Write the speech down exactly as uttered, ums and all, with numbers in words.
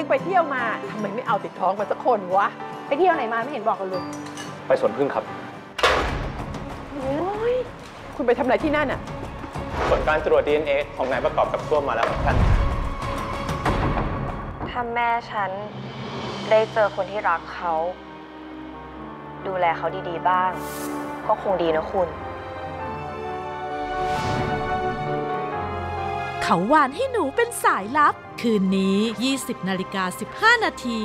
อ็งไปเที่ยวมาทำไมไม่เอาติดท้องมาสักคนวะไปเที่ยวไหนมาไม่เห็นบอกกันเลยไปสวนพึ่งครับโอ้ยคุณไปทำอะไรที่นั่นอ่ะผลการตรวจ ดี เอ็น เอ ของนายประกอบกับตัวมาแล้วครับท่านถ้าแม่ฉันได้เจอคนที่รักเขาดูแลเขาดีๆบ้างก็คงดีนะคุณเขาหวานให้หนูเป็นสายลับคืนนี้ ยี่สิบนาฬิกาสิบห้านาที